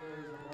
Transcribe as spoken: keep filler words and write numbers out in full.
Praise the Lord.